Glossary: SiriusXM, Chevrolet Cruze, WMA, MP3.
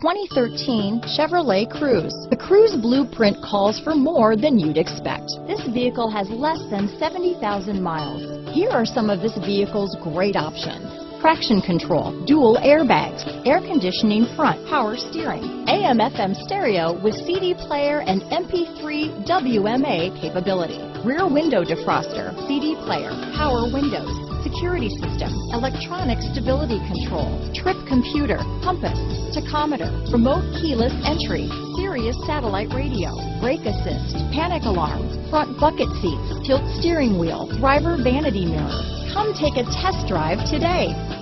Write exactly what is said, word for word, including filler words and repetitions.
twenty thirteen Chevrolet Cruze. The Cruze blueprint calls for more than you'd expect. This vehicle has less than seventy thousand miles. Here are some of this vehicle's great options: traction control, dual airbags, air conditioning front, power steering, A M F M stereo with C D player and M P three W M A capability, rear window defroster, C D player, power windows, security system, electronic stability control, trip computer, compass, tachometer, remote keyless entry, Sirius satellite radio, brake assist, panic alarm, front bucket seats, tilt steering wheel, driver vanity mirror. Come take a test drive today.